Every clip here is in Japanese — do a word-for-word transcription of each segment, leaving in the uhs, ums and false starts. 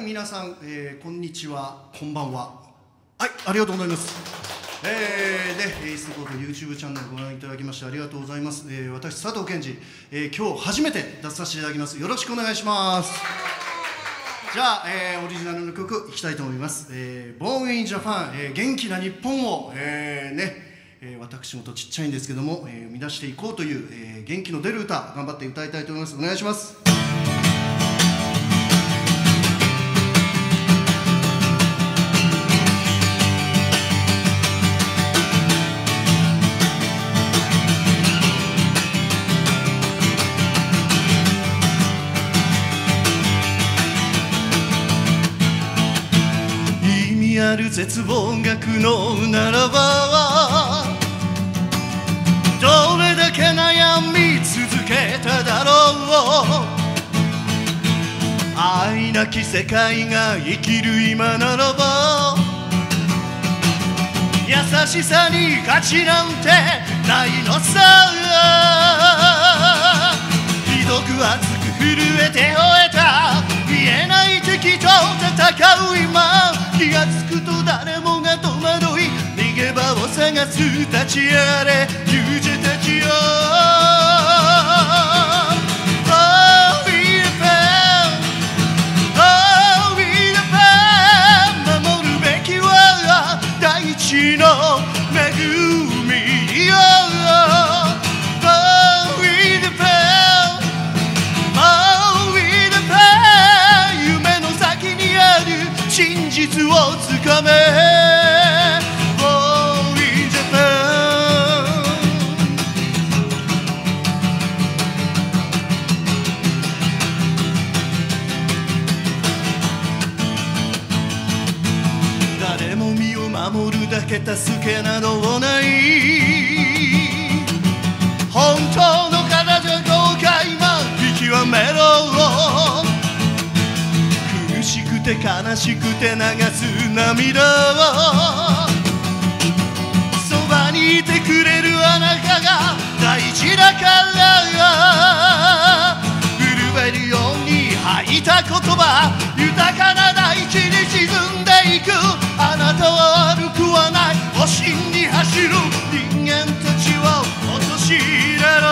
はい、皆さん、えー、こんにちは、こんばんは。はい、ありがとうございます。えー、で、イーストコート ユーチューブ チャンネルご覧いただきましてありがとうございます。えー、私、佐藤健二、えー、今日初めて出させていただきます。よろしくお願いします。じゃあ、えー、オリジナルの曲いきたいと思います。えー、Born in Japan、えー、元気な日本を、えー、ね、私もとちっちゃいんですけども、えー、生み出していこうという、えー、元気の出る歌、頑張って歌いたいと思います。お願いします。意味ある絶望学のならばは、どれだけ悩み続けただろう。愛なき世界が生きる今ならば、優しさに価値なんてないのさ。ひどく熱く震えて吠えた、見えない敵と戦う今、気がつくと誰もが戸惑い、逃げ場を探す立ち上がれ勇者たちよ。誰も身を守るだけ助けなどない、本当の体後悔は見極めろ。苦しくて悲しくて流す涙を、そばにいてくれるあなたが大事だから、震えるように吐いた言葉、豊かな大地に沈んでいく。あなたは悪くはない、保身に走る人間たちを陥れろ。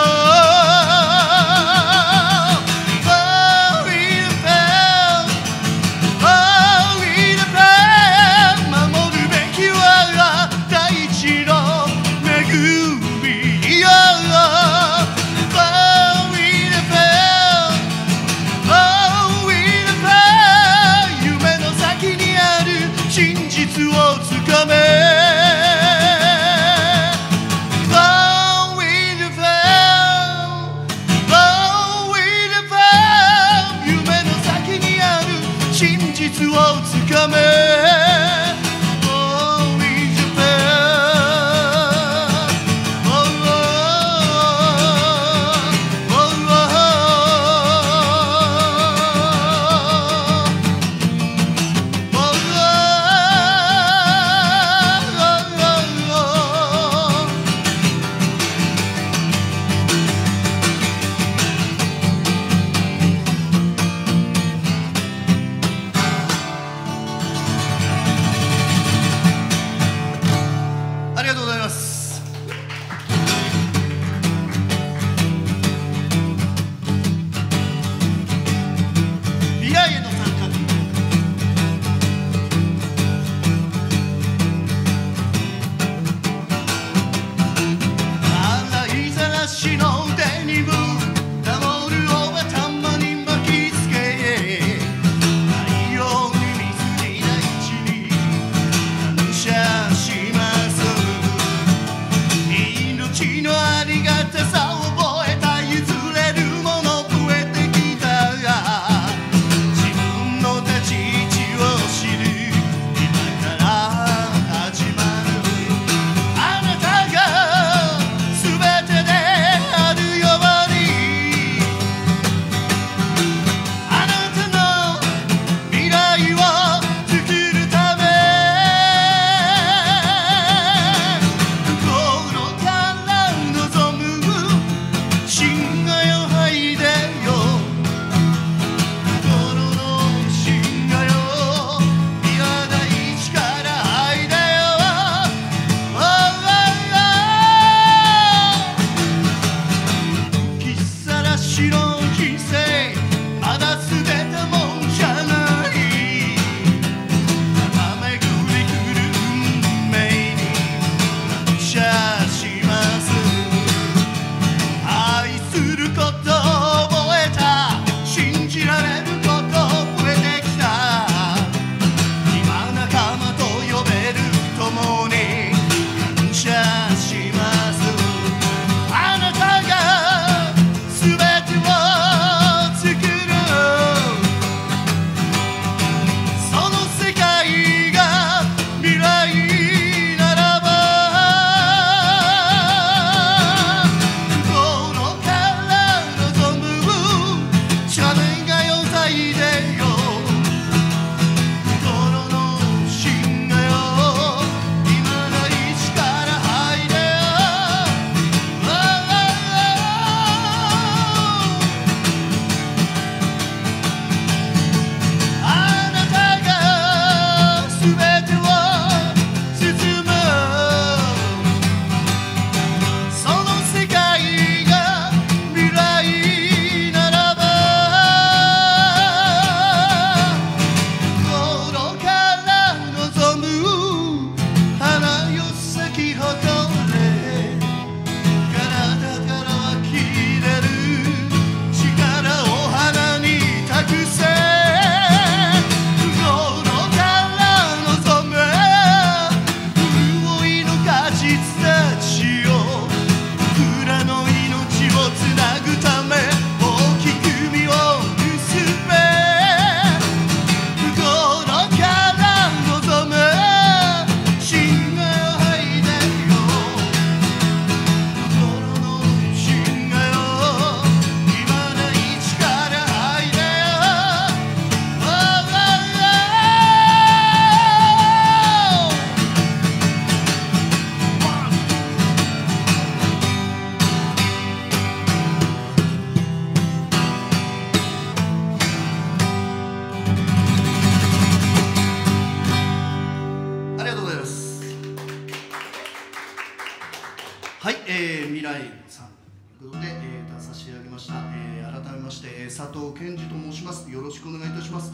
はい、えー、未来さんということで、えー、出させていただきました、えー、改めまして佐藤健二と申します。よろしくお願いいたします。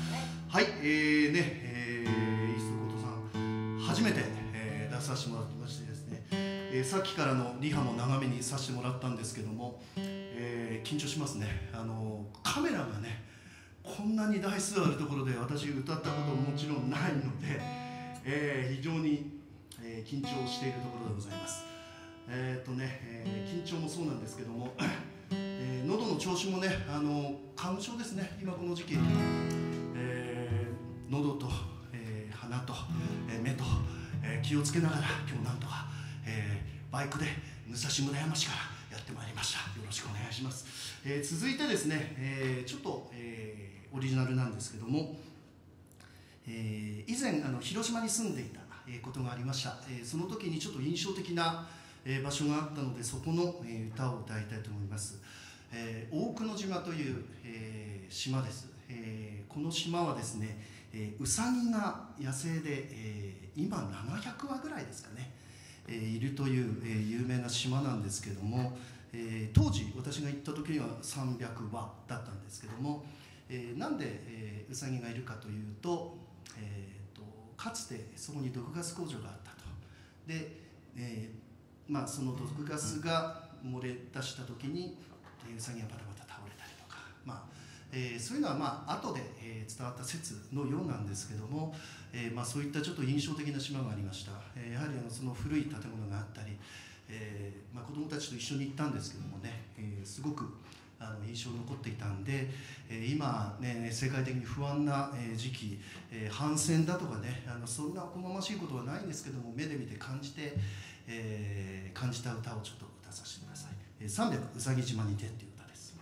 はい、えー、ね、えー、磯琴さん初めて、えー、出させてもらってましてですね、えー、さっきからのリハも長めにさせてもらったんですけども、えー、緊張しますね。あのカメラがねこんなに台数あるところで私歌ったことももちろんないので、えー、非常に、えー、緊張しているところでございます。えーとねえー、緊張もそうなんですけども、えー、喉の調子もね、あの花粉症ですね、今この時期、えー、喉と、えー、鼻と、えー、目と、えー、気をつけながら、今日なんとか、えー、バイクで武蔵村山市からやってまいりました。よろしくお願いします。えー、続いてですね、えー、ちょっと、えー、オリジナルなんですけども、えー、以前あの、広島に住んでいたことがありました、えー、その時にちょっと印象的な場所があったので、そこの歌を歌いたいと思います。えー、大久野島という、えー、島です。えー、この島はですね、えー、ウサギが野生で、えー、今ななひゃくわぐらいですかね、えー、いるという、えー、有名な島なんですけども、えー、当時私が行った時にはさんびゃくわだったんですけども、えー、なんで、えー、ウサギがいるかというと、えー、とかつてそこに毒ガス工場があったと。で、えーまあ、その毒ガスが漏れ出した時にウサギがバタバタ倒れたりとか、まあえー、そういうのはまあ後で、えー、伝わった説のようなんですけども、えーまあ、そういったちょっと印象的な島がありました。えー、やはりあのその古い建物があったり、えーまあ、子どもたちと一緒に行ったんですけどもね、えー、すごくあの印象に残っていたんで、えー、今、ね、世界的に不安な時期、えー、反戦だとかね、あのそんな好ましいことはないんですけども、目で見て感じて、えー、感じた歌をちょっと歌させてください。えー、さんびゃくうさぎ島にてっていう歌です。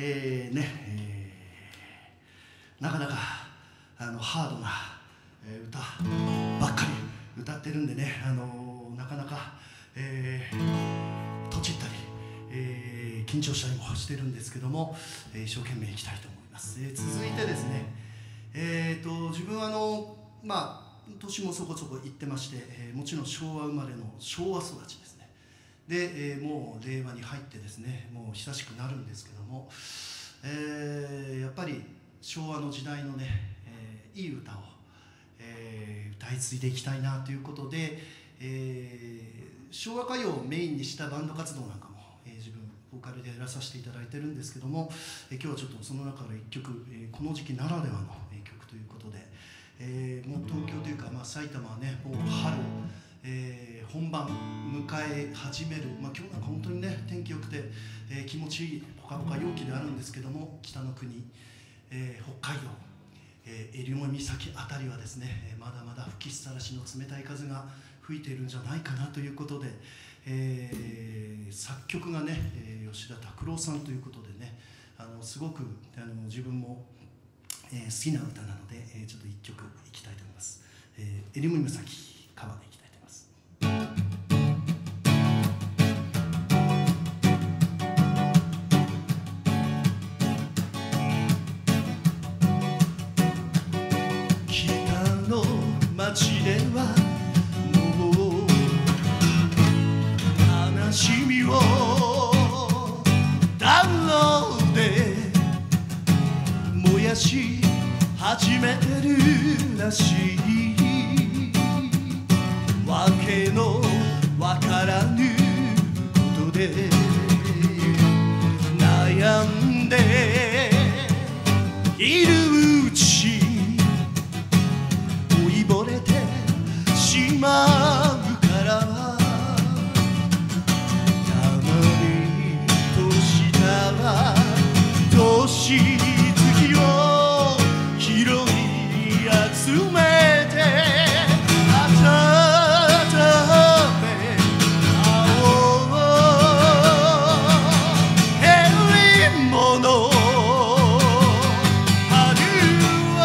えーねえー、なかなかあのハードな、えー、歌ばっかり歌ってるんでね、あのー、なかなか、えー、とちったり、えー、緊張したりもしてるんですけども、えー、一生懸命いきたいと思います、えー、続いてですね、えー、と自分はあの、まあ、年もそこそこいってまして、えー、もちろん昭和生まれの昭和育ちですね。で、えー、もう令和に入ってですね、もう久しくなるんですけども、えー、やっぱり昭和の時代のね、えー、いい歌を、えー、歌い継いでいきたいなということで、えー、昭和歌謡をメインにしたバンド活動なんかも、えー、自分ボーカルでやらさせていただいてるんですけども、えー、今日はちょっとその中からいっきょく、えー、この時期ならではの曲ということで、えー、もう東京というか、まあ、埼玉はねもう春を、えー、本番迎え始める、まあ、今日なんか本当にね天気良くて、えー、気持ちいいポカポカ陽気であるんですけども、北の国、えー、北海道、えー、えりも岬あたりはですねまだまだ吹きさらしの冷たい風が吹いているんじゃないかなということで、えー、作曲がね吉田拓郎さんということでね、あのすごくあの自分も、えー、好きな歌なので、えー、ちょっといっきょくいきたいと思います。えー、えりも岬川でいきたいと思います。街ではもう悲しみを暖炉で燃やし始めてるらしい。わけのわからぬことで悩んでいるうち「たまに年だわ年月を拾い集めて温め青へりもの」「春は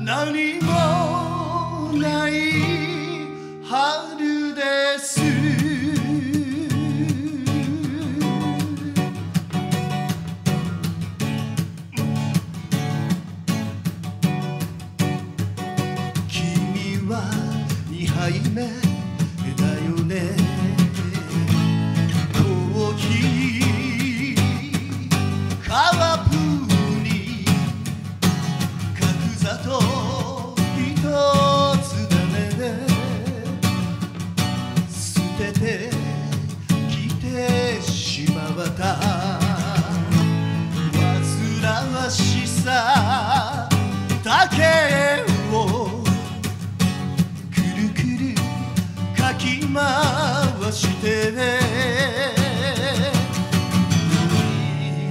何も」春です。君は二杯目だよね。コーヒーカワプに角砂糖ひと煩わしさだけをくるくるかき回して言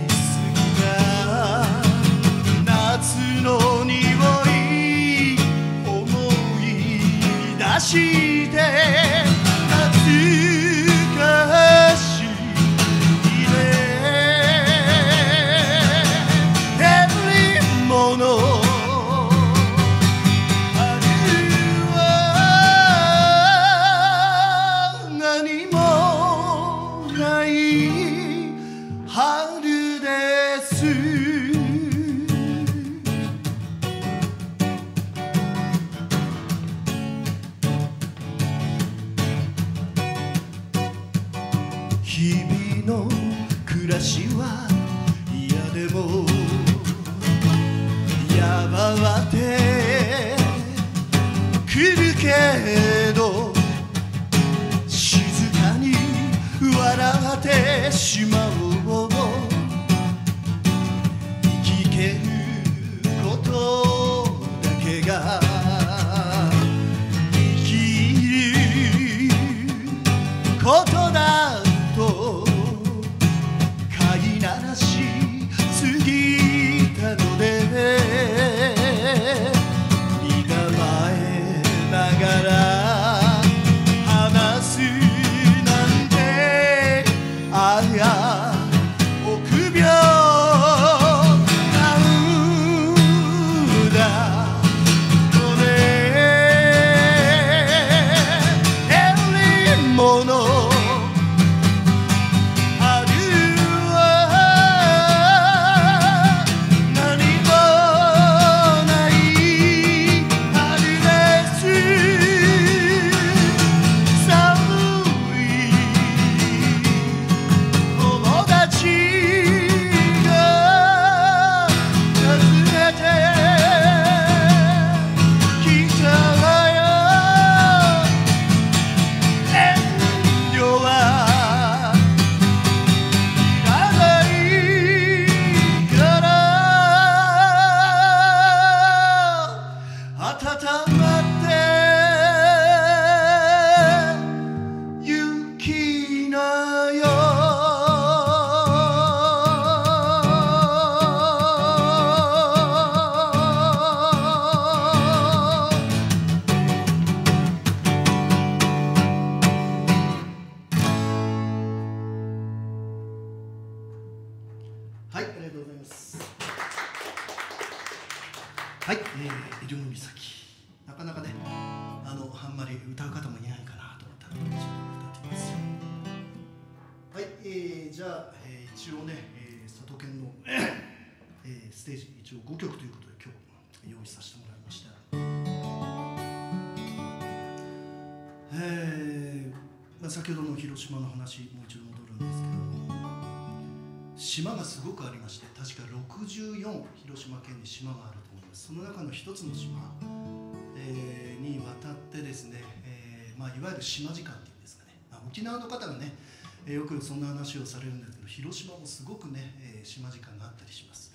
い過ぎた夏の匂い思い出して日々の暮らしは嫌でもやばわってくるけど静かに笑ってしまおう。生きてることだけが生きることだ「話すなんてありゃ」歌う方もいないかなと思ったので、ちょっと歌ってみます。はい、えー、じゃあ、えー、一応ね、えー、佐渡県の、えー、ステージ一応ごきょくということで今日用意させてもらいました。えーまあ、先ほどの広島の話もう一度戻るんですけども、島がすごくありまして、確かろくじゅうよん広島県に島があると思います。その中の一つの島、えー、に渡ってですね、えーまあ、いわゆる島時間っていうんですかね、まあ、沖縄の方がねよくそんな話をされるんですけど、広島もすごくね島時間があったりします。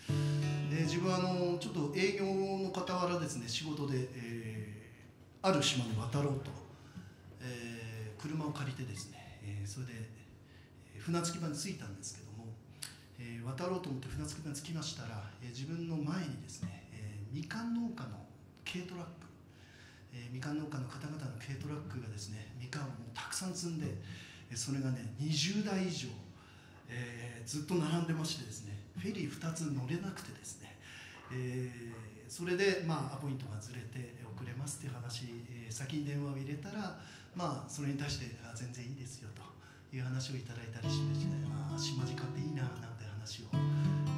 で、自分はあのちょっと営業の傍らですね、仕事で、えー、ある島に渡ろうと、えー、車を借りてですね、えー、それで、えー、船着き場に着いたんですけども、えー、渡ろうと思って船着き場に着きましたら、えー、自分の前にですね、えー、みかん農家の軽トラック、えー、みかん農家の方々の軽トラックがですね、みかんをもうたくさん積んで、それがねにじゅうだい以上、えー、ずっと並んでましてですね、フェリーふたつ乗れなくてですね、えー、それで、まあ、アポイントがずれて遅れますっていう話、えー、先に電話を入れたら、まあ、それに対してあ全然いいですよという話をいただいたりしまして、まあ、島時間っていいななんて話を、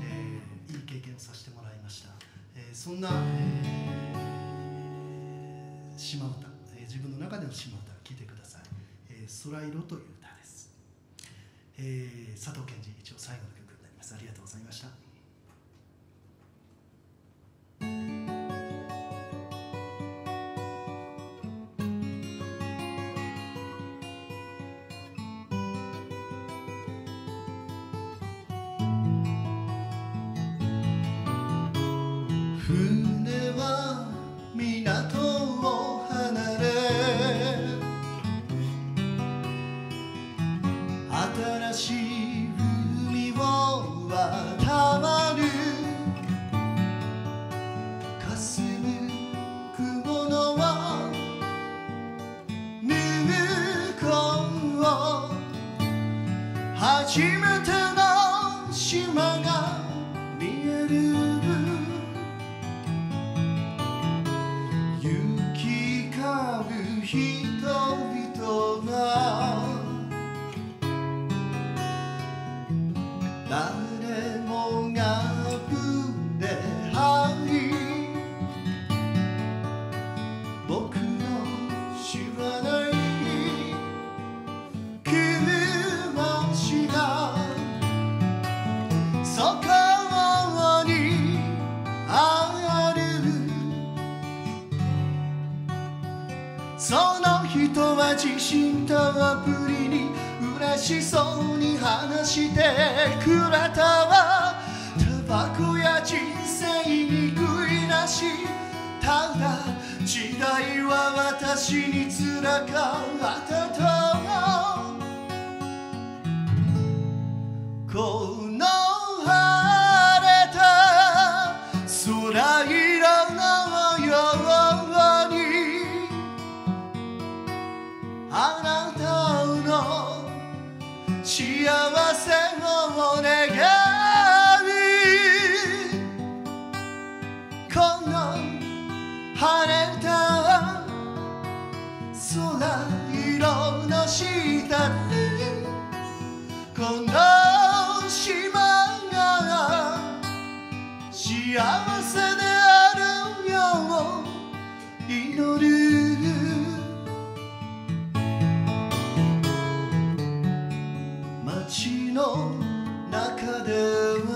えー、いい経験をさせてもらいました。えー、そんな、えー、島唄、えー、自分の中での島唄聞いてください。えー、空色という歌です。えー、佐藤健二、一応最後の曲になります。ありがとうございました。船は港を離れ新しい海を渡る、霞む雲の向こう初めての島が見える。人々が誰もが船入り、僕の知らない君は知らんそこにある。「その人は自信たっぷりに嬉しそうに話してくれたわ」「タバコや人生に悔いなし」「ただ時代は私につらかったと」「この晴れた空色の」幸せを願うこの晴れた空色の下にこの島が幸せであるよう祈る。街の中では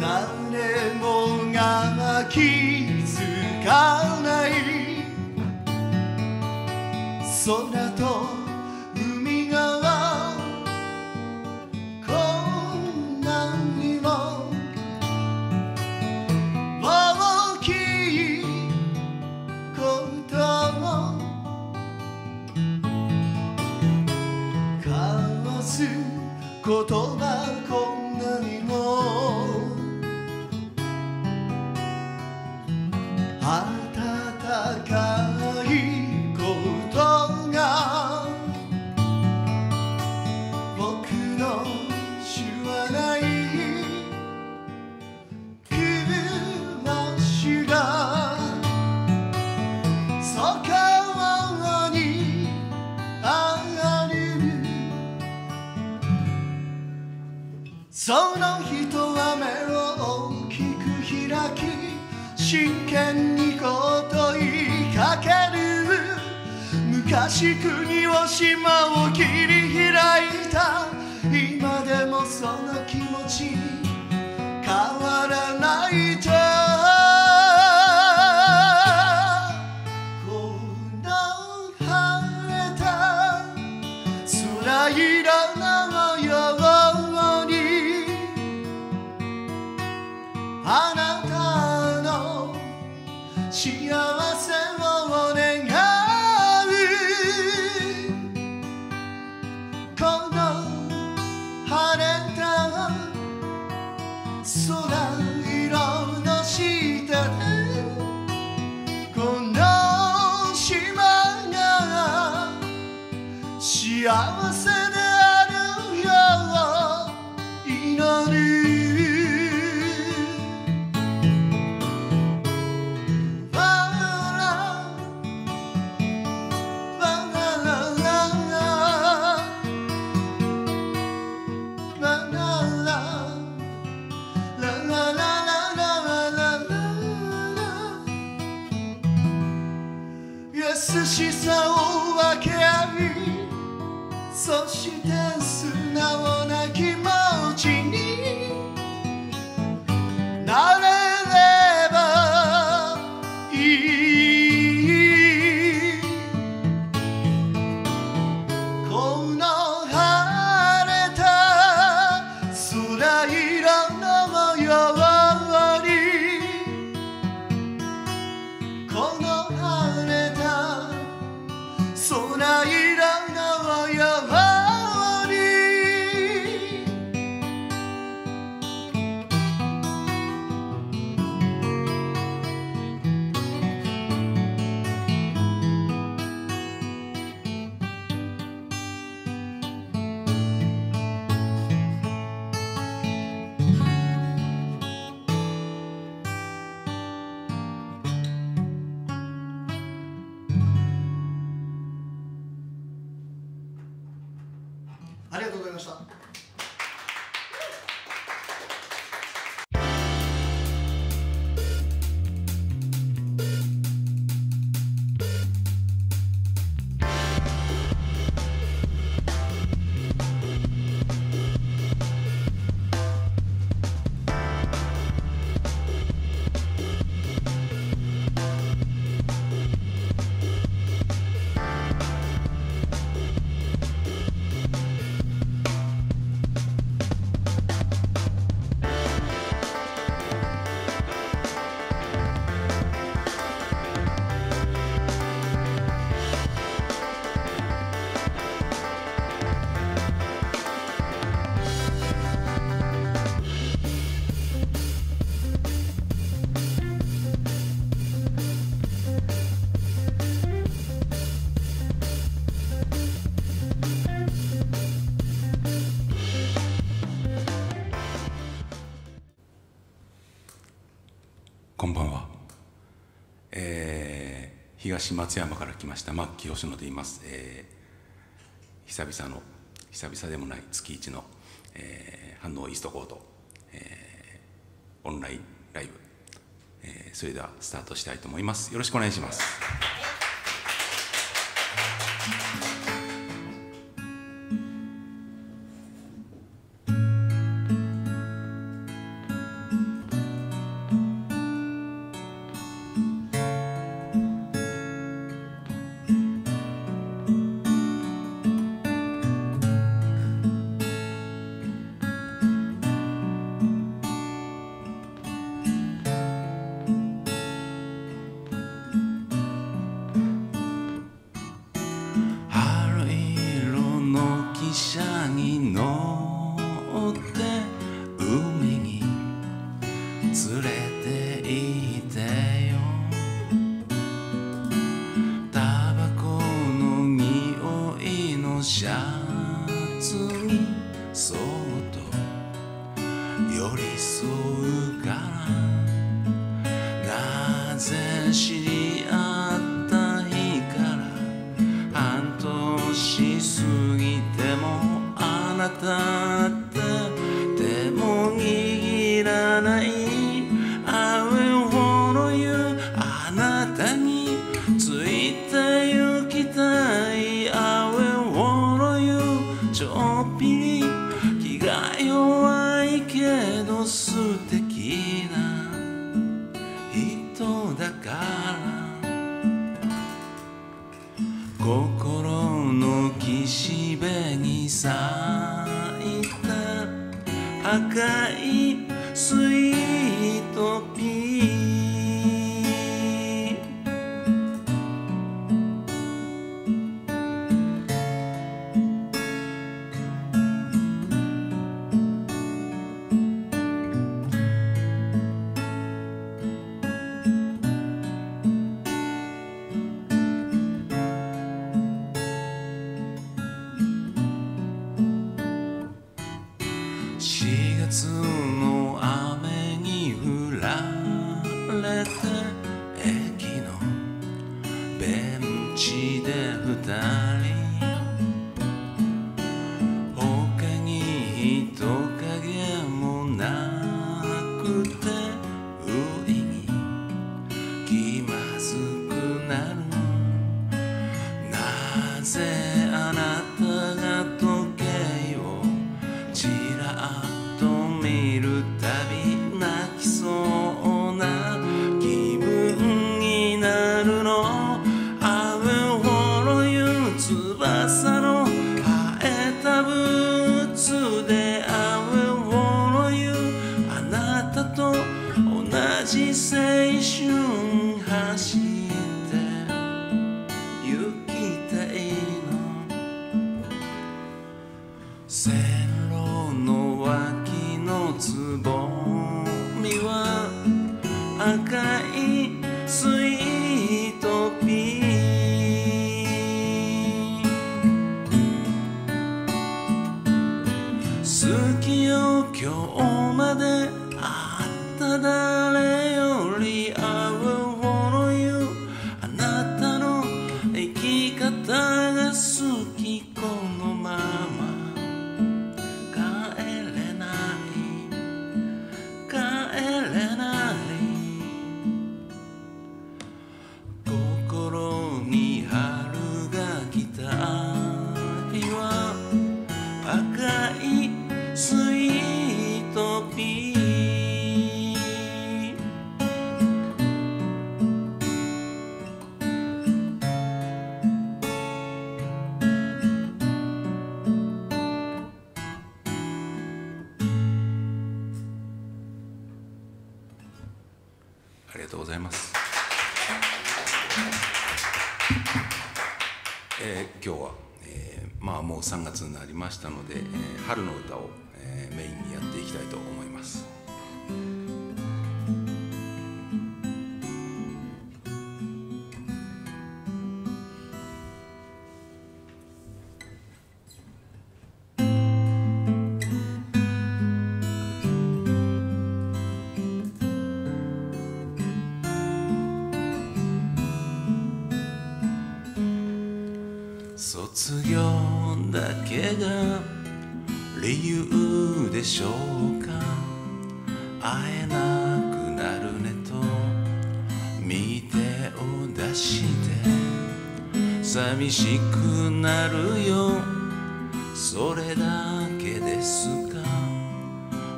誰もが気づかない空と海がこんなにも大きいことを言葉こんなにも温かいことが僕の知らない君の知ら真剣にこと言いかける昔国を島を切り開いた今でもその気持ち変わらないとこの晴れた空色のようにあなた幸せを願うこの晴れた空色の下でこの島が幸せであるよう祈る優しさを分け合いそして素直な気持ちになれればいいこの晴れた空色の模様にこの空色のようにありがとうございました。こんばんは、えー、東松山から来ました末期吉野と言います、えー、久々の久々でもない月一の、えー、飯能イーストコート、えー、オンラインライブ、えー、それではスタートしたいと思います。よろしくお願いします。から心の岸辺に咲いた赤いスイートピー。しがつの雨に降られた駅のベンチで二人、他に人影もなくて不意に気まずくなる。なぜあなたが時計をちらっと見るたび泣きそうな気分になるの。あうほろゆう翼の生えたブーツで、あうほろゆうあなたと同じ青春走って行きたいの。線路の脇のつぼみは赤いスイートピー。好きよ今日まであった誰より、あうほろゆうあなたの生き方が好き。このまま帰れない帰れない。心に春が来た日は赤いスイートピー。ありがとうございます。えー、今日は、えー、まあもうさんがつになりましたので、えー、春の歌を、えー、メインにやっていきたいと思います。卒業だけが理由でしょうか。会えなくなるねと見てを出して寂しくなるよ、それだけですか。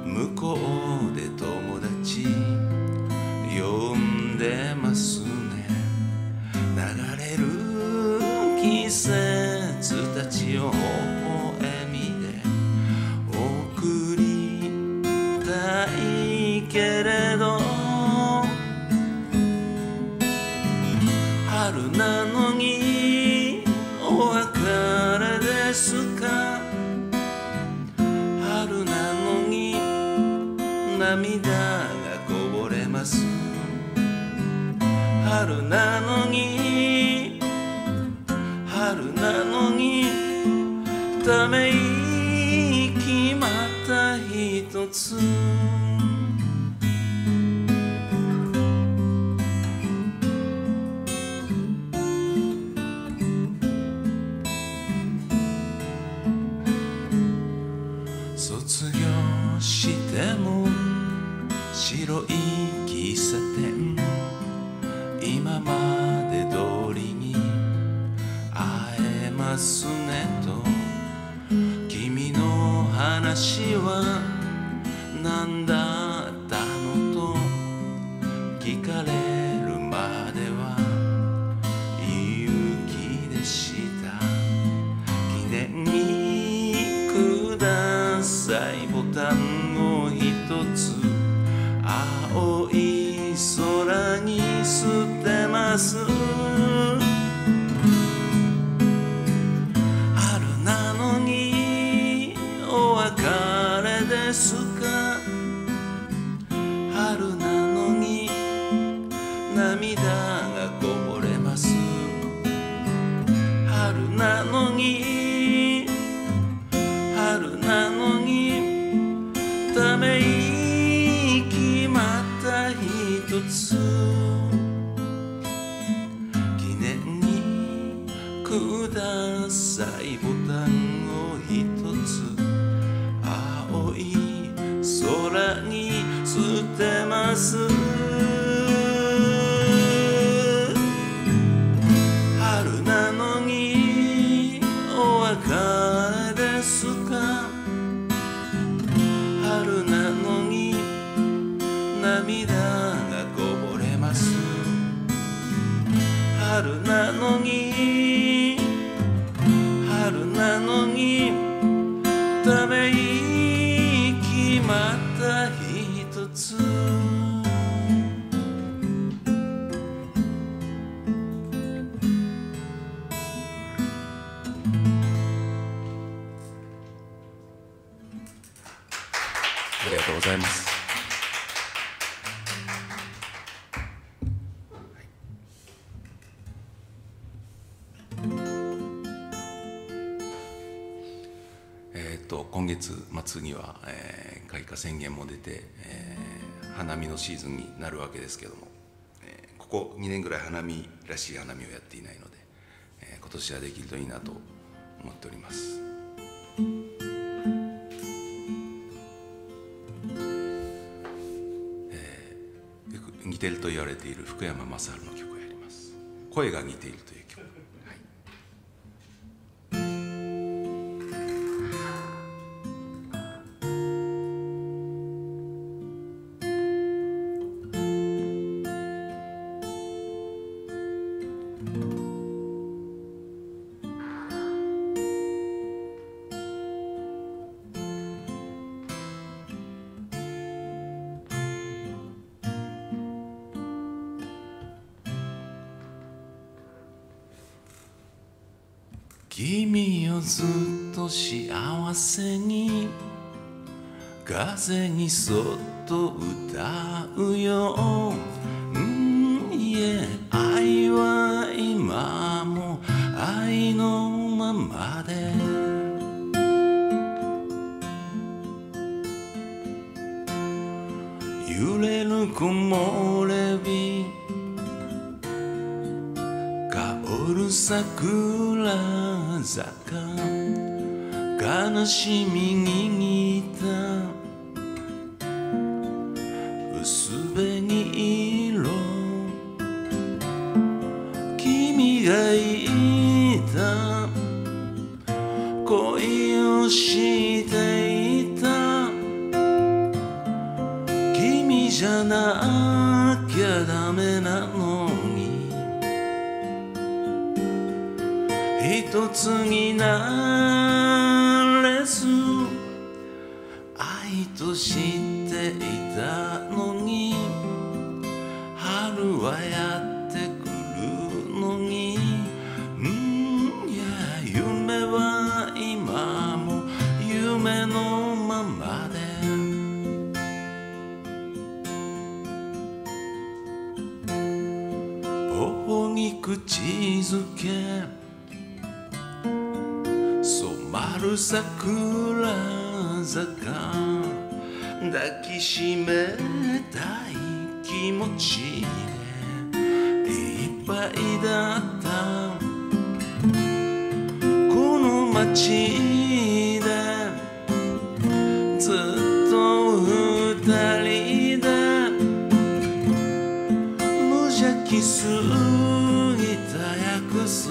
向こうで友達呼んでますね。流れる季節たちを微笑みで送りたいけれど、春なのにお別れですか。春なのに涙がこぼれます。春なのに春なのにため息またひとつ。卒業しても白い喫茶店、今まで通りにますねと、君の話は何だったのと聞かれるまます」「春なのにお別れですか」「春なのに涙がこぼれます」「春なのに春なのにため息またひとつ」くださいボタンをひとつ青い空に捨てます春なのにお別れですか春なのに涙がこぼれます春なのになのにため息またひとつ」ありがとうございます。今月末には、えー、開花宣言も出て、えー、花見のシーズンになるわけですけども、えー、ここにねんぐらい花見らしい花見をやっていないので、えー、今年はできるといいなと思っております。えー、よく似てると言われている福山雅治の曲をやります。声が似ているという曲。君をずっと幸せに風にそっと歌うよ、うん、いえ愛は今も愛のままで揺れる木漏れ日香る桜坂悲しみに似た薄紅色君がいた恋をしていた君じゃなきゃダメなの一つになれず愛としていたのに春はやってくるのにうんいや夢は今も夢のままで頬に口づけ「桜坂」「抱きしめたい気持ちでいっぱいだった」「この街でずっと二人で」「無邪気すぎた約束」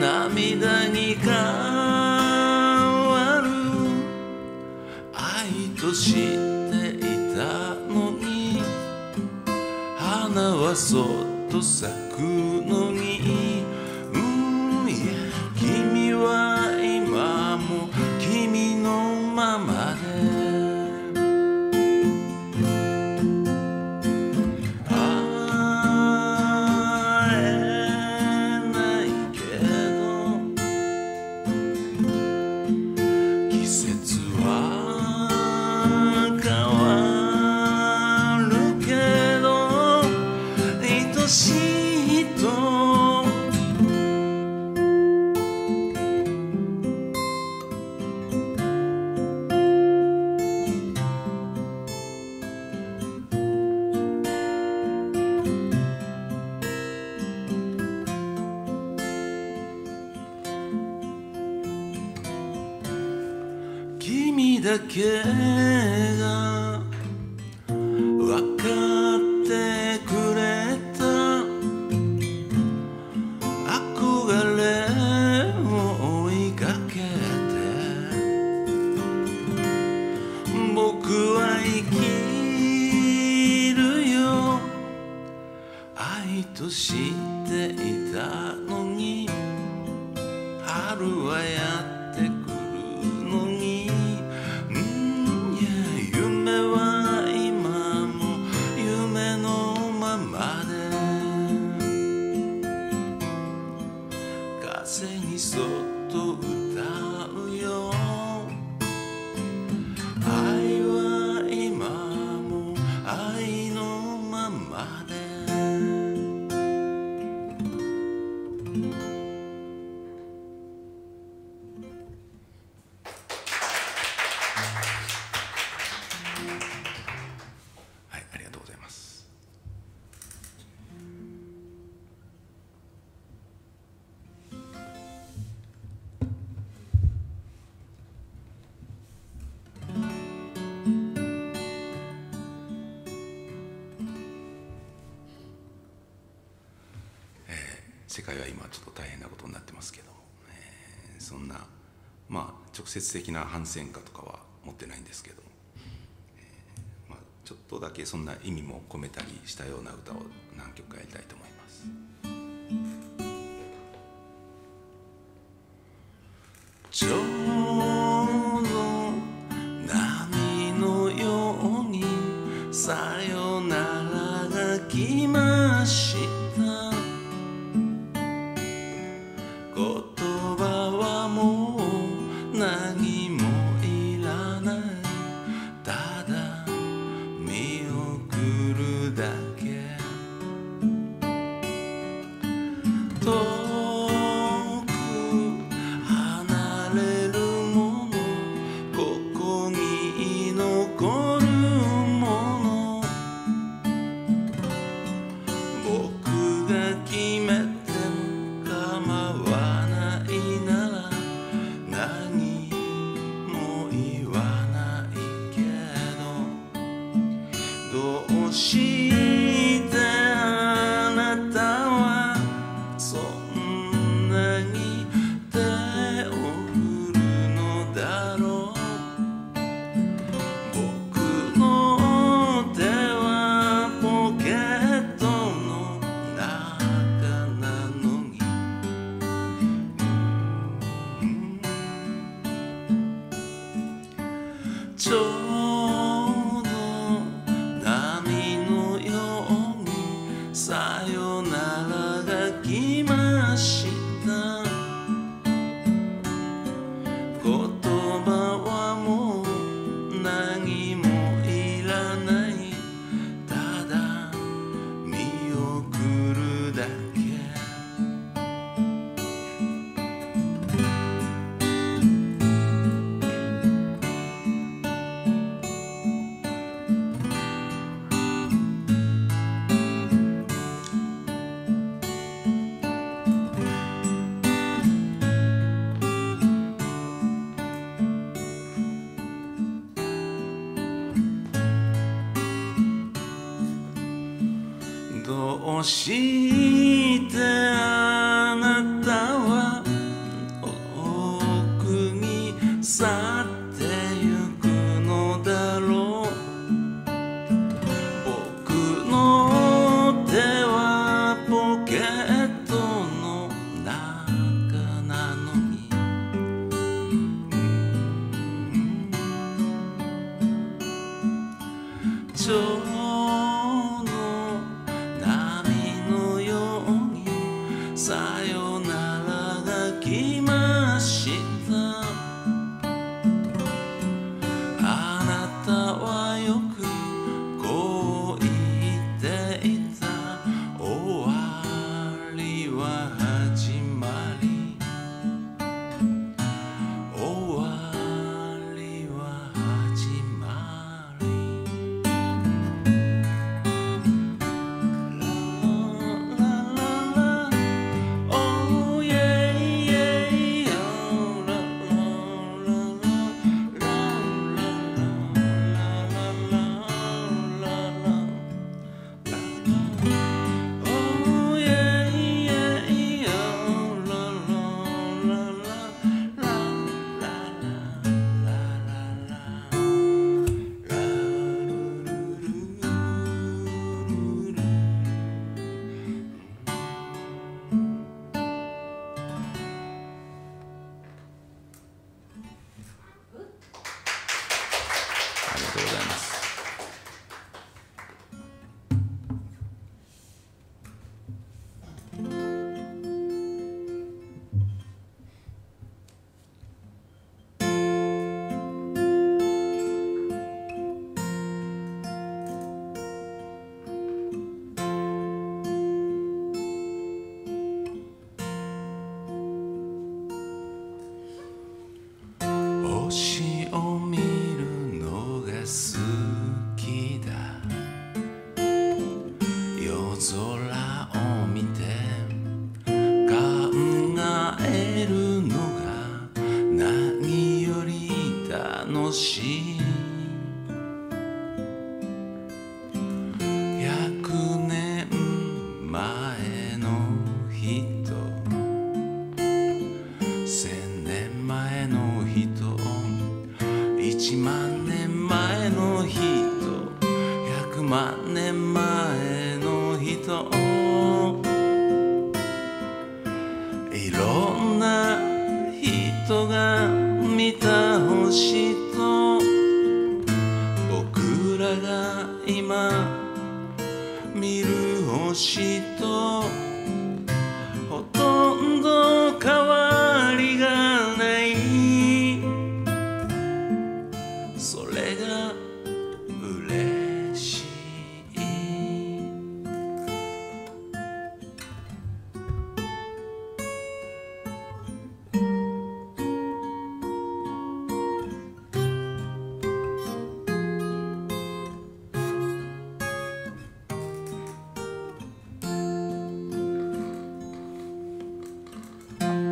涙に変わる愛としていたのに花はそっと咲くのにうんいや君は今も君のままで君だけが分かってくれた、憧れを追いかけて僕は生きるよ。愛と知っていたのに春はやってくるのに、うん、yeah、 夢は今も夢のままで風にそっと歌うよ。愛は今も愛のままで。世界は今ちょっと大変なことになってますけど、えー、そんな、まあ、直接的な反戦歌とかは持ってないんですけど、えーまあ、ちょっとだけそんな意味も込めたりしたような歌を何曲かやりたいと思います。ちょうど波のようにさよならが来ました。ちょうど波のようにさよならが来ました。言葉はもう何もいらない。ただ見送るだけ。どうしてあなたは遠くに去ってゆくのだろう。僕の手はポケットの中なのに、うん、ちょうど空を見て考えるのが何より楽しい。いちまんねんまえの人、ひゃくまんねんまえの人、いろんな人が見た星と僕らが今見る星とほとんど変わりがない。それが嬉しい。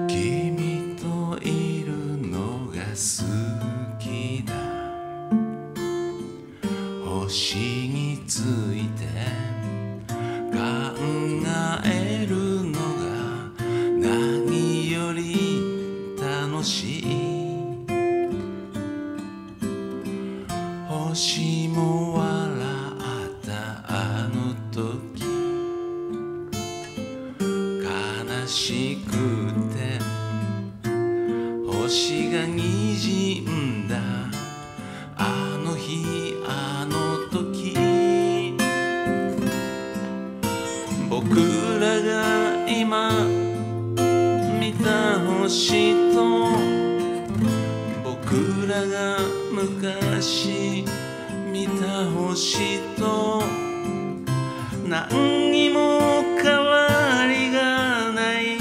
君といるのが好き。星について考えるのが何より楽しい。星も笑ったあの時、悲しくて星がにじんだあの日、僕らが今見た星と僕らが昔見た星と何にも変わりがない。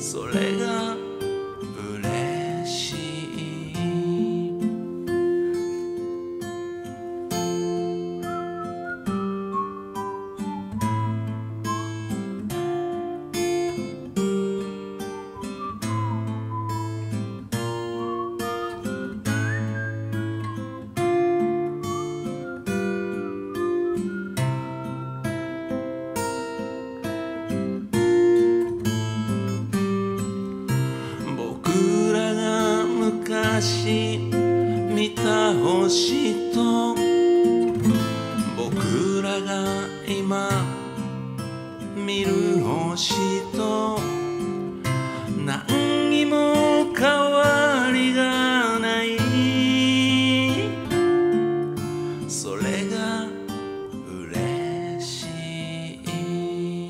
それが嬉しい。昔見た星と僕らが今見る星と何にも変わりがない。それが嬉しい。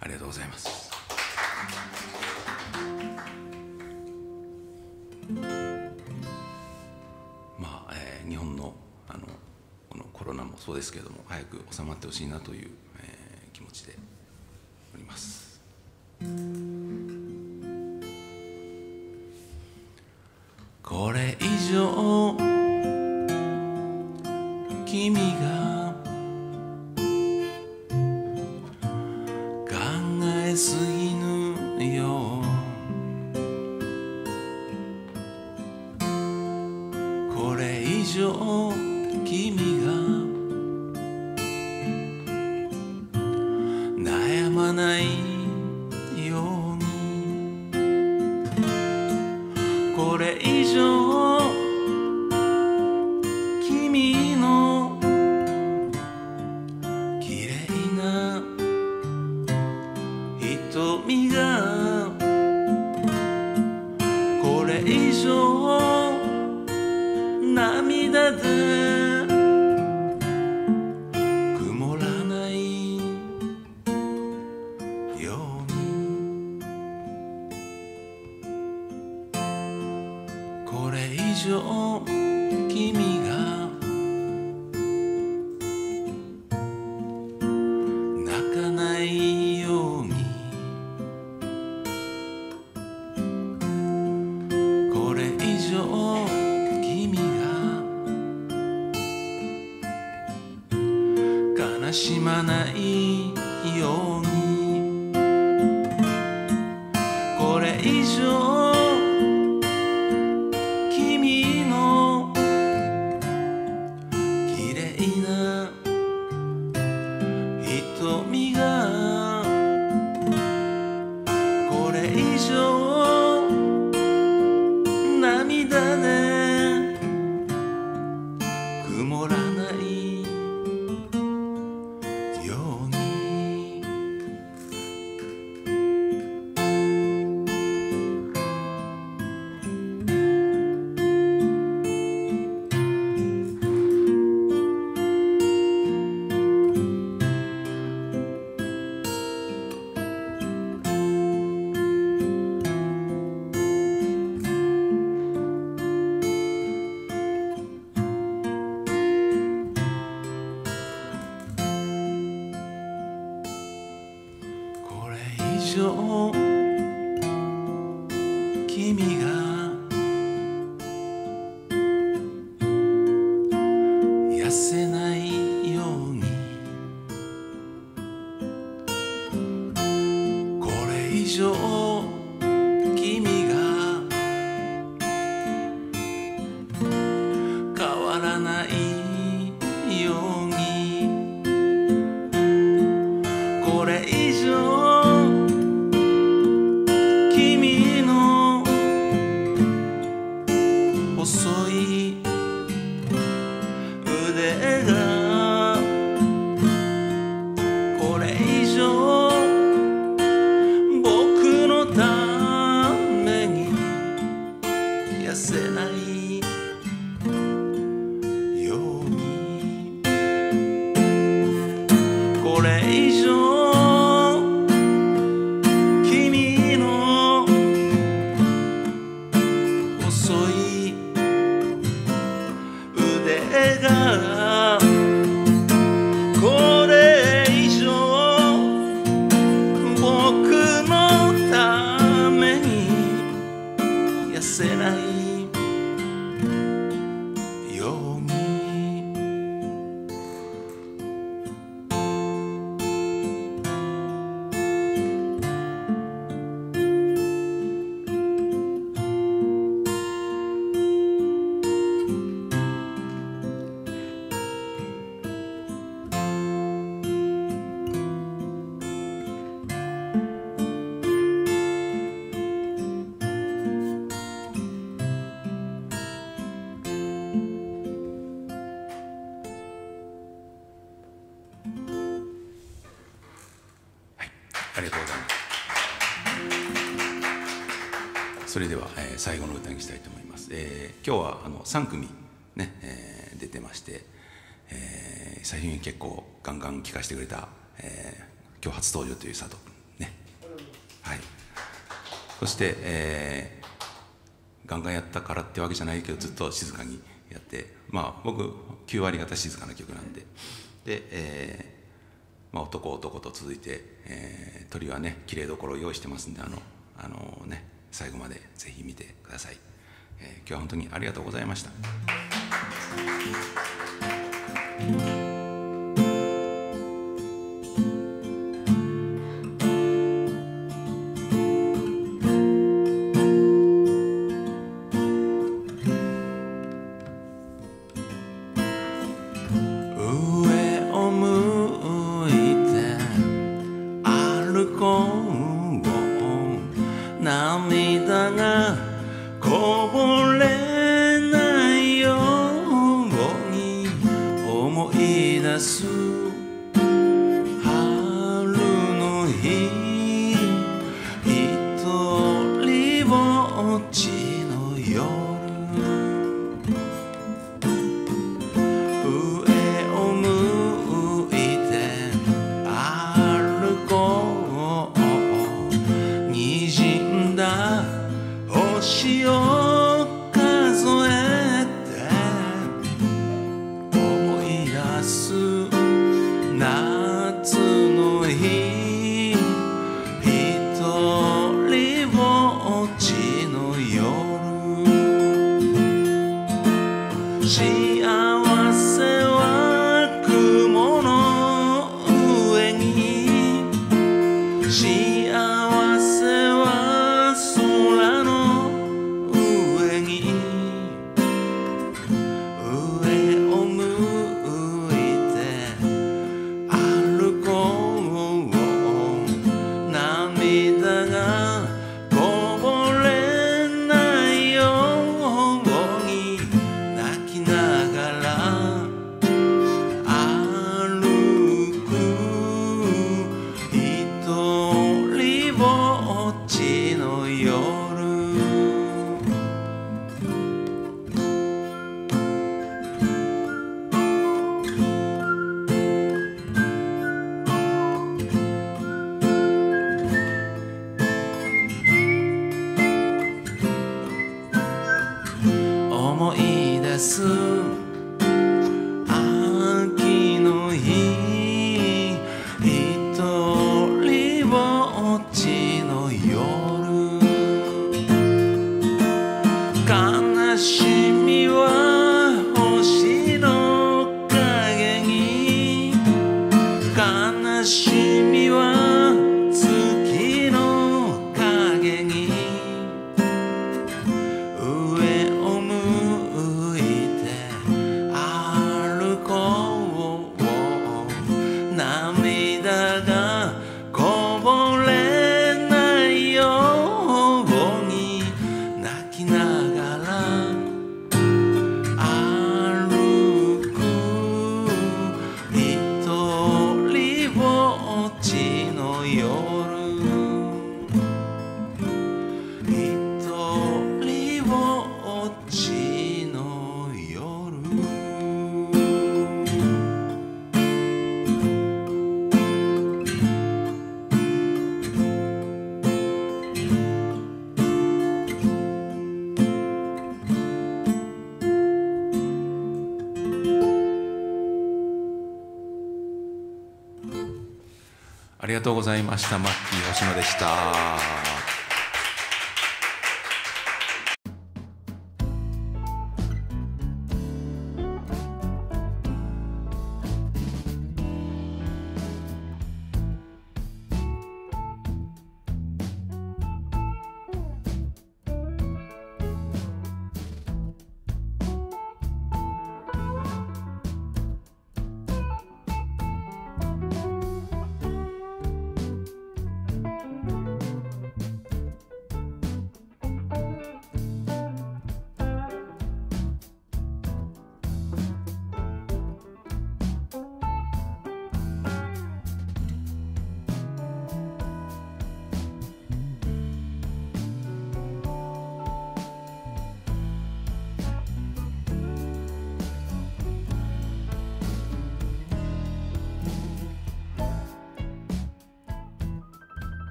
ありがとうございます。まあ、えー、日本の、あの、このコロナもそうですけれども、早く収まってほしいなという、えー、気持ちでおります。これ以上君が考えすぎぬよ。これ以上君が悩まないように。これ以上君の綺麗な瞳が、これ以上涙で曇らないように。これれ以上君が泣かないようにこれ以上君が悲しまないようにこれ以上瞳がこれ以上涙で曇らないように君が痩せないようにこれ以上君が変わらないようにこれ以上細い腕がこれ以上僕のために痩せないようにこれ以上君の細いこれ以上僕のために痩せないようにありがとうございます。それでは、えー、最後の歌にしたいと思います。えー、今日はあのさん組ね、えー、出てまして、えー、最近結構ガンガン聴かせてくれた、えー、今日初登場という佐藤君ね、はい。そして、えー、ガンガンやったからってわけじゃないけどずっと静かにやって、まあ僕きゅう割方静かな曲なんで、で。えーまあ男男と続いて、えー、鳥はね綺麗どころを用意してますんであの、あのー、ね最後までぜひ見てください、えー、今日は本当にありがとうございました。涙がこぼれないように思い出す春の日一人ぼっちの夜上を向いて歩こう星を数えありがとうございました。マッキー星野でした。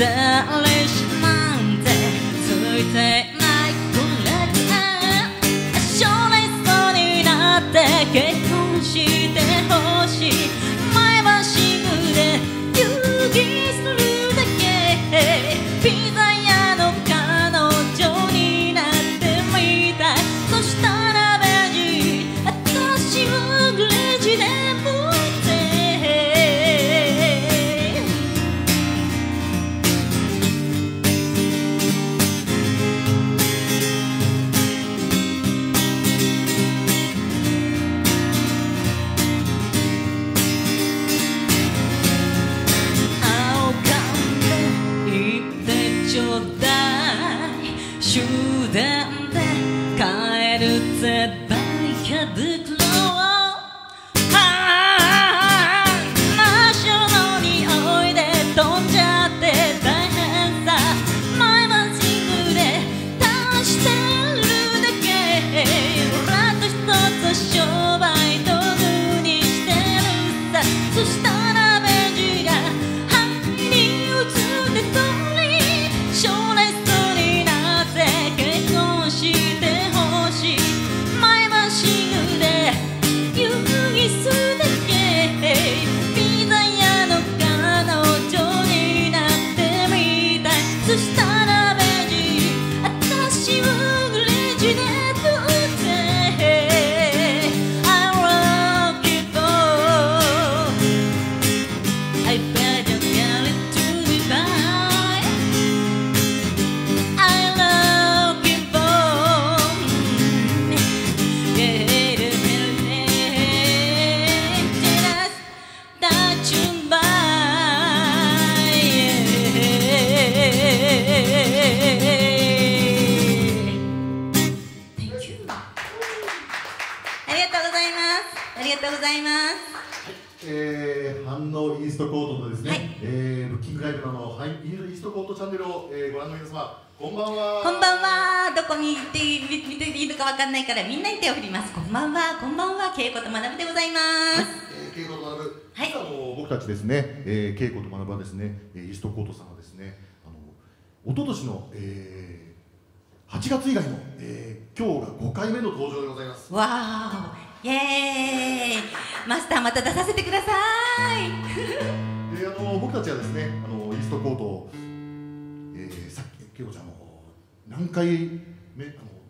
That てないこれで将来そうになって結婚してほしい。前橋区で遊戯するだけピザ屋の彼女になってみたい。そしたらベジ私はグレージでも終電で帰るぜバカ袋をあー魔性の匂いで飛んじゃって大変さ。前はシングルで倒してるだけラッと一つ商売道具にしてるさ。そしたらベジが歯に映って通り将来ありがとうございます。えー、反応イーストコートのですね、はい、えー、ブッキングライブのハイビールイーストコートチャンネルを、えー、ご覧の皆様、こんばんは。こんばんは。どこに行って見ていいのかわかんないからみんなに手を振ります。こんばんは。こんばんは。ケイコとマナブでございます。ケイコとマナブ。はい。あの僕たちですね、えー、ケイコとマナブはですね、イーストコートさんはですね、あの一昨年の、えーはちがつ以外の、えー、今日がごかいめの登場でございます。わー、イエーイ、マスターまた出させてください。で、あの僕たちはですね、あのイーストコートを、えー、さっきケイコちゃんも何回目あの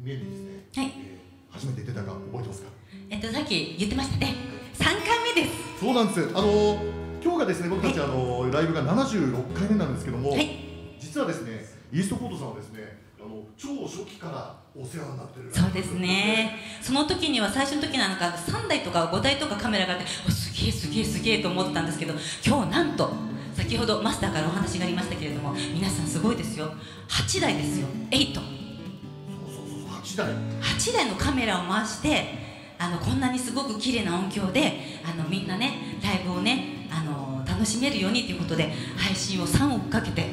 目にですね、はい、えー、初めて出たか覚えてますか？えっとさっき言ってましたね。さんかいめです。そうなんです。あの今日がですね、僕たち、はい、あのライブがななじゅうろっかいめなんですけども、はい、実はですね、イーストコートさんはですね、あの超初期からお世話になってる。そうですね。その時には最初の時なんかさんだいとかごだいとかカメラがあって、すげえすげえすげえと思ってたんですけど、今日なんと先ほどマスターからお話がありましたけれども、皆さんすごいですよ。はちだいですよ。はち。そうそうそう、はちだい。はちだいのカメラを回して、あのこんなにすごく綺麗な音響で、あのみんなねライブをねあの楽しめるようにということで配信をさんおくかけて。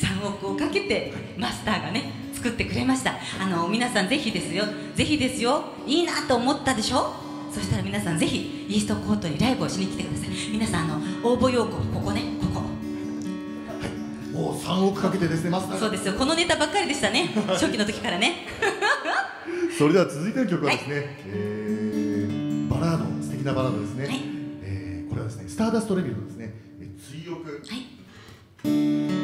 さんおくをかけてマスターがね作ってくれました。あの皆さんぜひですよ、ぜひですよ、いいなと思ったでしょ。そしたら皆さんぜひイーストコートにライブをしに来てください。皆さんあの応募要項ここね、ここ、はい、もうさんおくかけてですねマスター。そうですよ、このネタばっかりでしたね初期の時からねそれでは続いての曲はですね、はい、えー、バラード、素敵なバラードですね、はい、えー、これはですねスターダストレビューのですね追憶、はい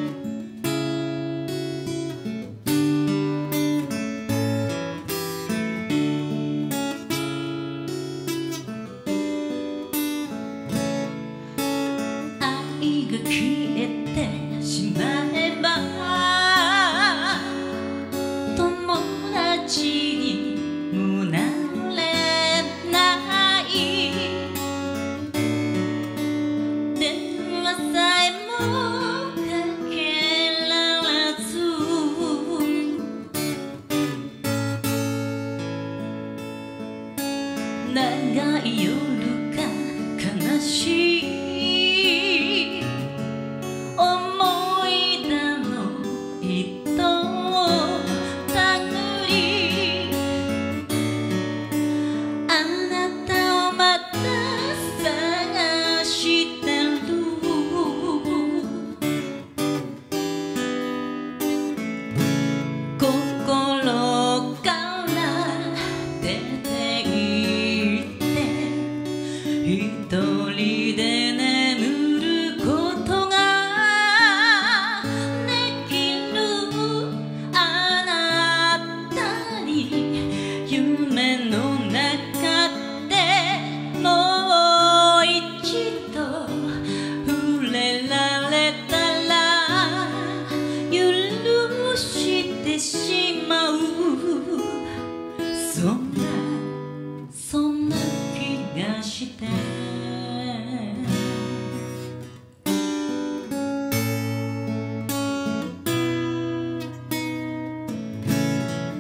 して」「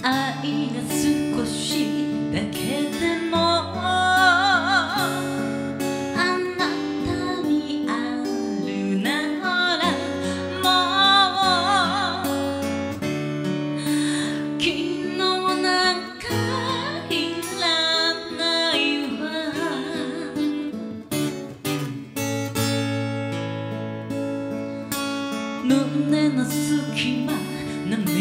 愛が少しだけでもあなたにあるならもう」「昨日なんかいらないわ」「胸の隙間涙で」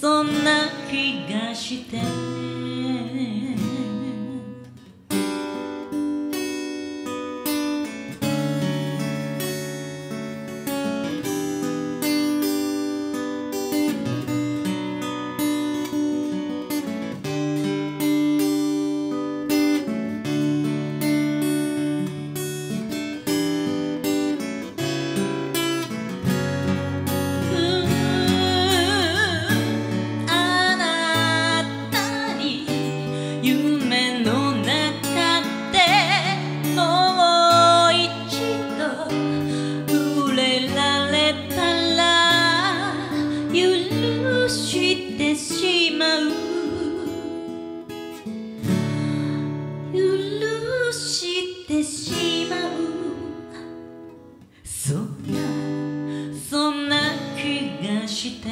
そんな気がしてして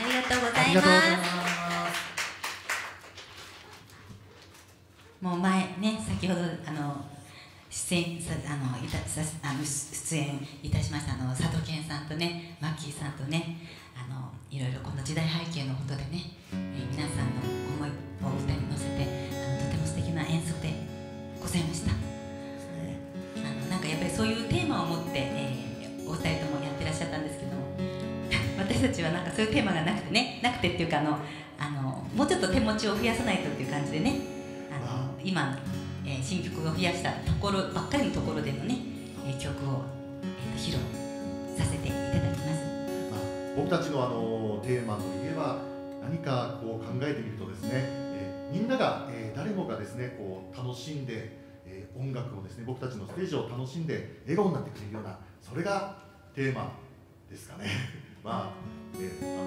ありがとうございます。もう前ね、先ほどあの出演さあのいたさあの出演いたしましたあの佐藤健さんとね、マッキーさんとね、あのいろいろこの時代背景のことでね、えー、皆さんの思いを歌に乗せてあのとても素敵な演奏でございました。あのなんかやっぱりそういうテーマを持って、えー、お二人ともやってらっしゃったんですけども。私たちはなんかそういうテーマがなくてね、なくてっていうかあのあのもうちょっと手持ちを増やさないとっていう感じでね、あの今、えー、新曲を増やしたところばっかりのところでのね、えー、曲を、えー、披露させていただきます。まあ、僕たちのあのテーマといえば何かこう考えてみるとですね、えー、みんなが、えー、誰もがですねこう楽しんで、えー、音楽をですね僕たちのステージを楽しんで笑顔になってくれるようなそれがテーマですかね。まあね、あの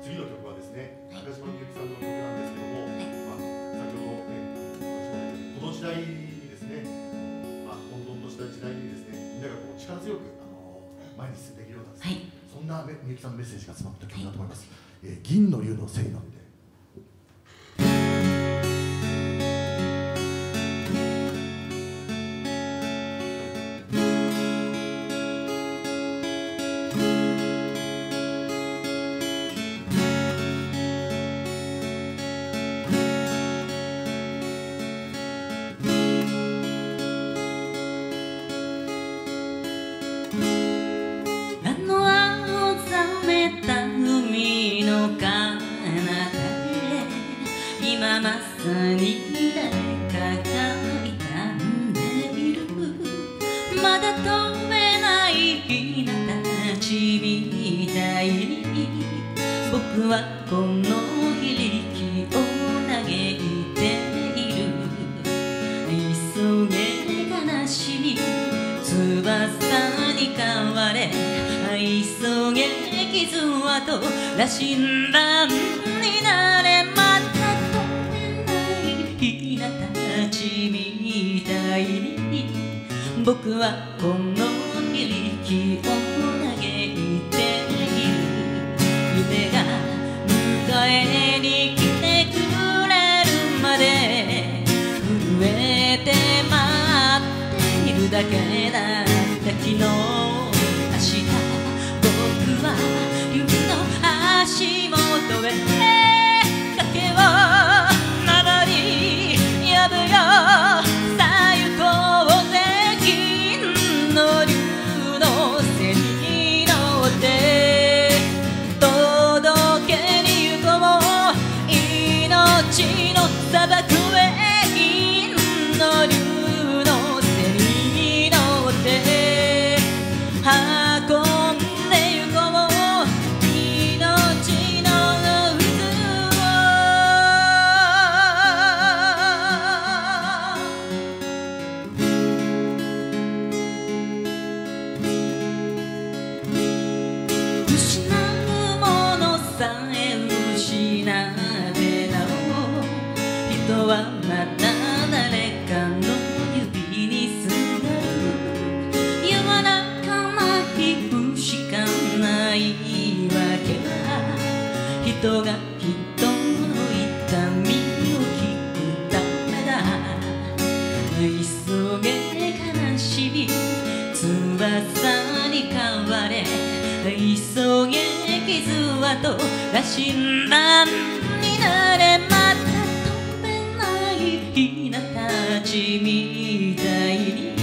次の曲はですね、中島みゆきさんの曲なんですけども、まあ、先ほど、ね、この時代にですね、まあ、混沌とした時代にですね、みんながこう力強くあの前に進んでいけるようなです、ね、はい、そんなみゆきさんのメッセージが詰まった曲だと思います。はい、えー、銀の龍のせいなんで「まだ飛べないひなたちび」はこの非力を嘆いている」「急げ悲しみ翼に変われ」「急げ傷跡羅針盤になれ」「また飛べないひなたちみたいに」「僕はこの非力を」だけだった昨日明日、僕は竜の足元へ崖を登り呼ぶよ最高で金の竜の背に乗って届けに行こう命の砂漠へ金の竜失うものさえ失ってなお人はまた誰かの指にすがる柔らかな皮膚しかないわけは人が人の痛みを聞くためだ急げ悲しみ翼に変われ急げ傷跡羅針盤になれまた飛べないひなたちみたいに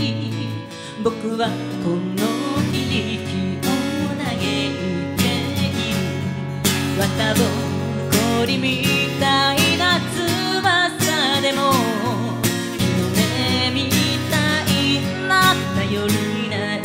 僕はこの非力を嘆いている綿ぼこりみたいな翼でも日の目みたいな頼りない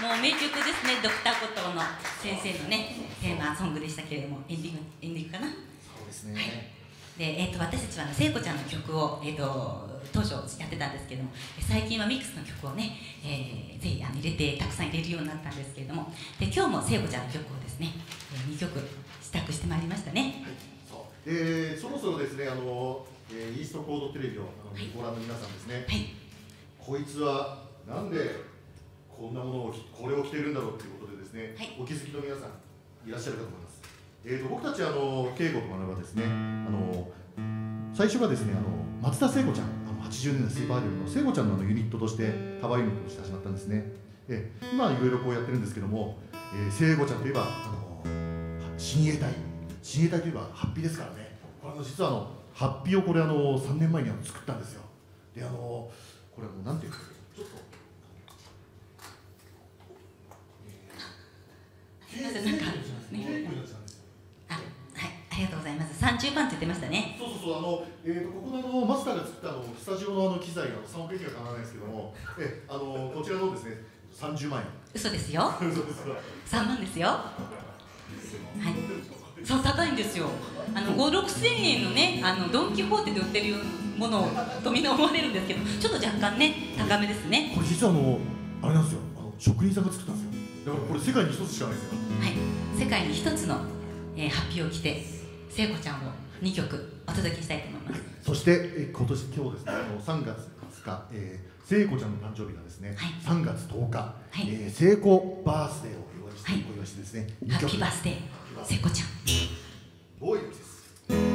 もう名曲ですね、ドクターコトーの先生のねテーマソングでしたけれども、エンディングエンディングかな。そうですね。はい。で、えっと私たちは聖子ちゃんの曲をえっと当初やってたんですけれども、最近はミックスの曲をね、えー、ぜひあの入れてたくさん入れるようになったんですけれども、で今日も聖子ちゃんの曲をですね、にきょく支度してまいりましたね。はい。えー、そろそろですねあの、えー、イーストコードテレビをご覧の皆さんですね。はい。こいつはなんでこんなものをこれを着ているんだろうということでですね、はい、お気づきの皆さんいらっしゃるかと思います。えー、と僕たちあのケイコと学ばですね、あの最初がですねあの松田聖子ちゃん、あのはちじゅうねんだいスーパーアイドルの聖子ちゃん の, のユニットとしてタバユニットとして始まったんですね。で今いろいろこうやってるんですけども、えー、聖子ちゃんといえばあの親衛隊、親衛隊といえばハッピーですからね。これ実はあのハッピーをこれあのさんねんまえにあの作ったんですよ。であのこれあのなんていうんですか、ちょっとなんかね、あ、はい、ありがとうございます。さんじゅうばんって言ってましたね。そうそうそうそう、あの、えー、とここの、あのマスターが作ったあのスタジオの、あの機材がさんおくえんしか買わないですけども、えあのこちらのですねさんじゅうまんえん。嘘ですよ。さんまんですよ。はい。そう、高いんですよ。あのご、ろくせんえんのね、あのドンキホーテで売ってるものとみんな思われるんですけど、ちょっと若干ね高めですね。これ実はあのあれなんですよ。あの職人さんが作ったんですよ。だからこれ世界に一つしかないですよ。はい、世界に一つの、えー、ハッピーを着て聖子ちゃんをにきょくお届けしたいと思います。そして、えー、今年今日ですね、あのさんがつはつか、えー、聖子ちゃんの誕生日がですね、はい、さんがつとおか、はい、えー、聖子バースデーをお祝いして、はい、お祝いしてですね、ハッピーバースデー聖子ちゃん。ボーイです。Oh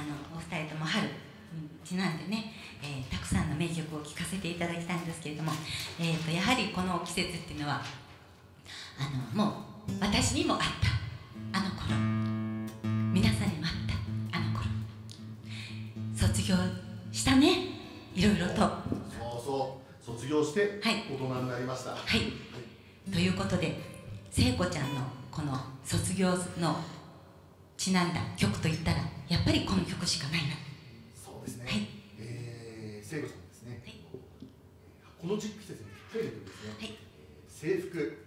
あのお二人とも春にちなんでね、えー、たくさんの名曲を聴かせていただきたいんですけれども、えー、とやはりこの季節っていうのはあのもう私にもあったあの頃、皆さんにもあったあの頃、卒業したね、いろいろと。そうそう、卒業して大人になりました。はい、はいはい、ということで聖子ちゃんのこの卒業のちなんだ曲といったらやっぱりこの曲しかないな。そうですね。はい、ええー、聖子ちゃんですね。はい、この時期季節にぴったりの曲ですね。はい、制服。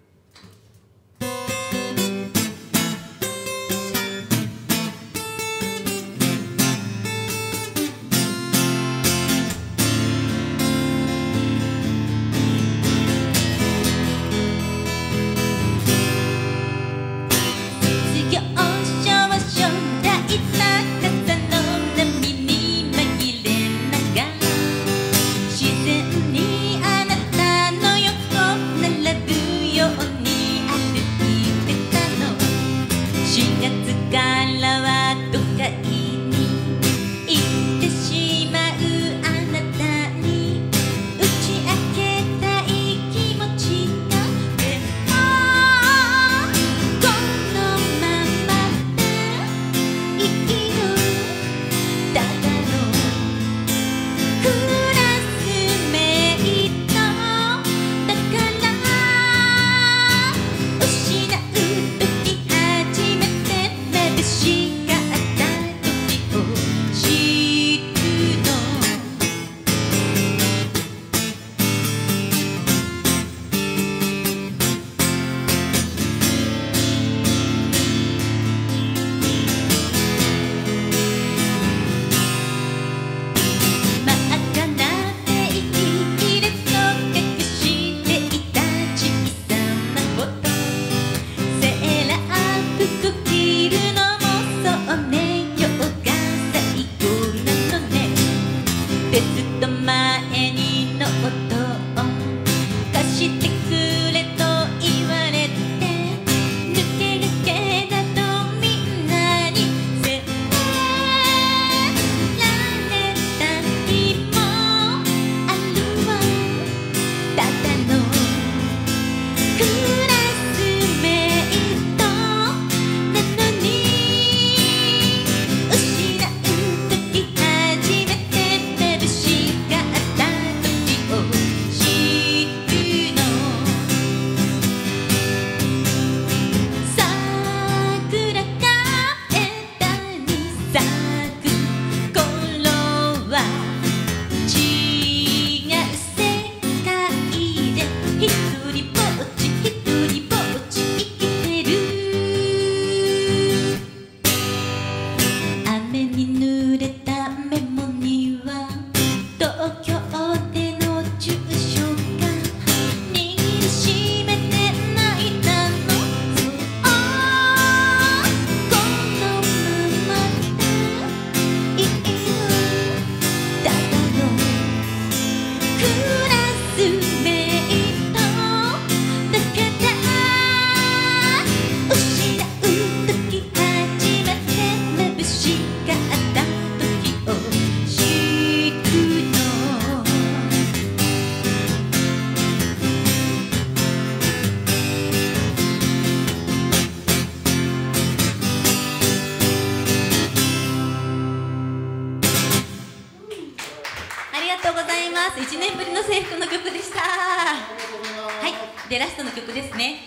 でラストの曲ですね。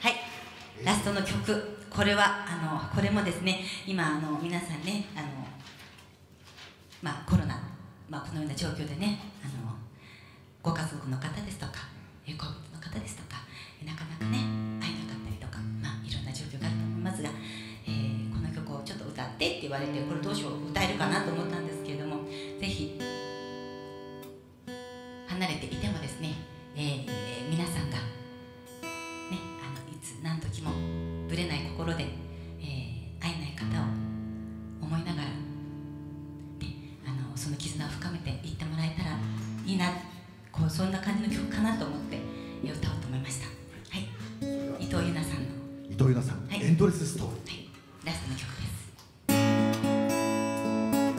はい、ラストの曲、これはあのこれもですね、今あの皆さんね、あのまあコロナ、まあこのような状況でね、あのご家族の方ですとか、恋人の方ですとか、なかなかね会えなかったりとか、まあいろんな状況があると思いますが、えー、この曲をちょっと歌ってって言われて、これどうしよう歌えるかなと思ったんですけれども、ぜひ離れていてもですね、えー、皆さんが何時もぶれない心で、えー、会えない方を思いながら、ね、あのその絆を深めていってもらえたらいいな、こうそんな感じの曲かなと思って歌おうと思いました。はい、伊藤優奈さんの伊藤優奈さん、はい、エンドレスストーリー、はい、ラストの曲です。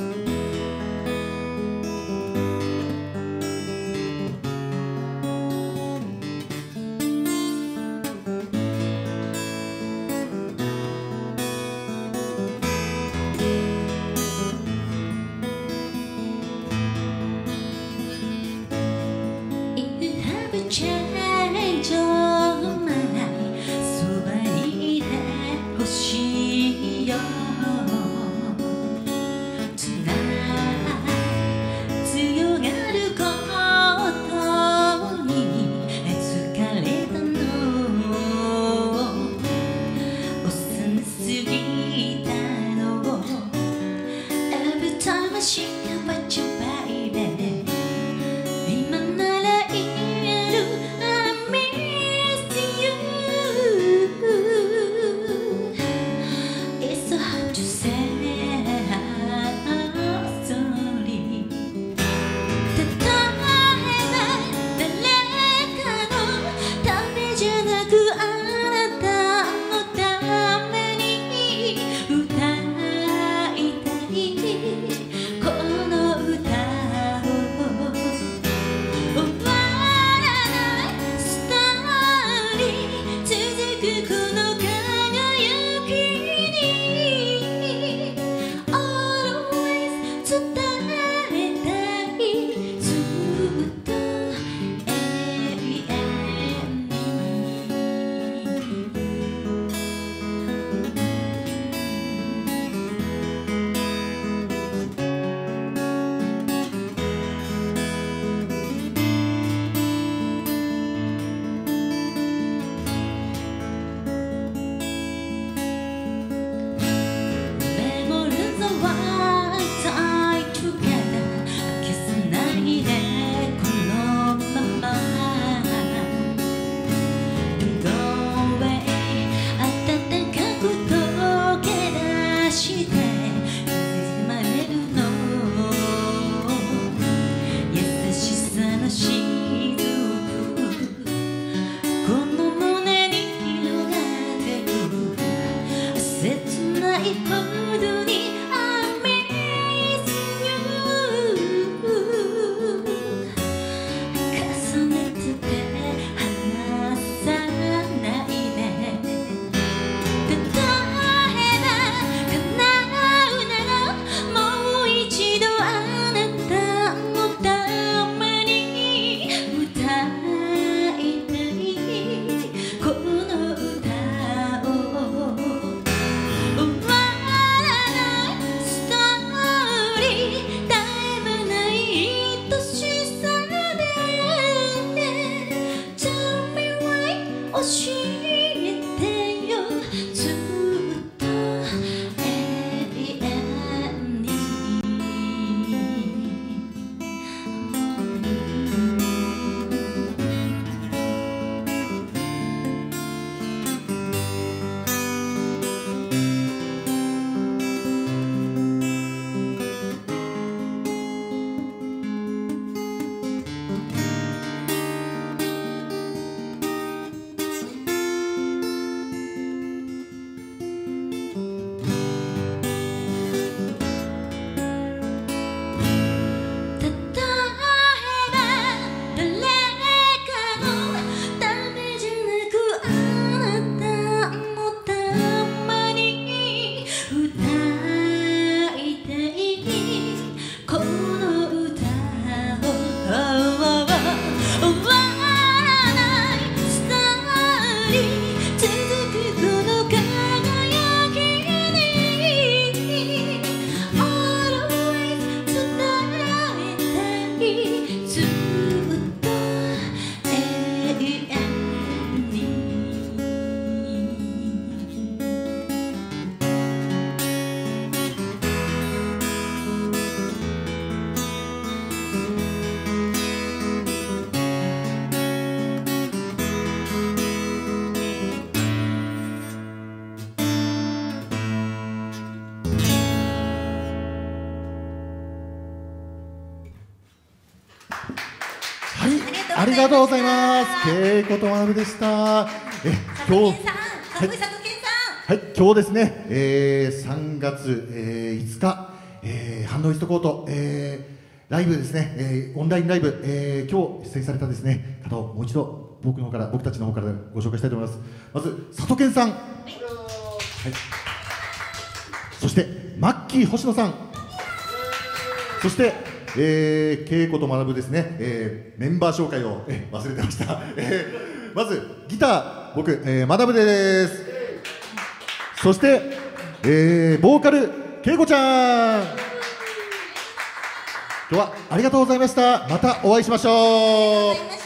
ありがとうございます。Keicoとまなぶでした。え、今日、はい、はい、今日ですね、えー、さんがつ、えー、いつか、えー、ハンドイストコート、えー、ライブですね、えー、オンラインライブ、えー、今日出演されたですね方をもう一度僕の方から僕たちの方からご紹介したいと思います。まず佐藤健さん、はい、そしてマッキー星野さん、そして。えー、Keicoとまなぶですね、えー、メンバー紹介を、えー、忘れてました、えー、まずギター僕、えー、まなぶです、えー、そして、えー、ボーカルKeicoちゃん、今日はありがとうございました。またお会いしましょう。